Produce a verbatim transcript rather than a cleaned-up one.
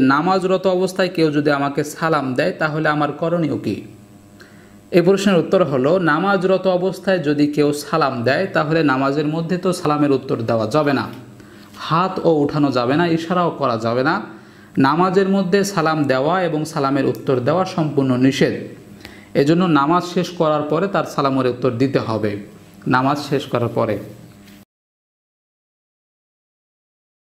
नामाजरत अवस्थाय केउ जोदि आमाके सालाम देय ताहले आमार करणीय कि? एई प्रश्नेर उत्तर हलो नामाजरत अवस्थाय जोदि केउ सालाम देय ताहले नामाजेर मध्ये तो सालामेर उत्तर देवा जाबे ना, हाथ ओ उठानो जाबे ना, इशाराओ करा जाबे ना। नामाजेर मध्ये सालाम देवा एबं सालामेर उत्तर देवा सम्पूर्ण निषेध। एजोन्नो नामाज शेष करार परे तार सालामेर उत्तर दिते हबे। नामाज शेष करार परे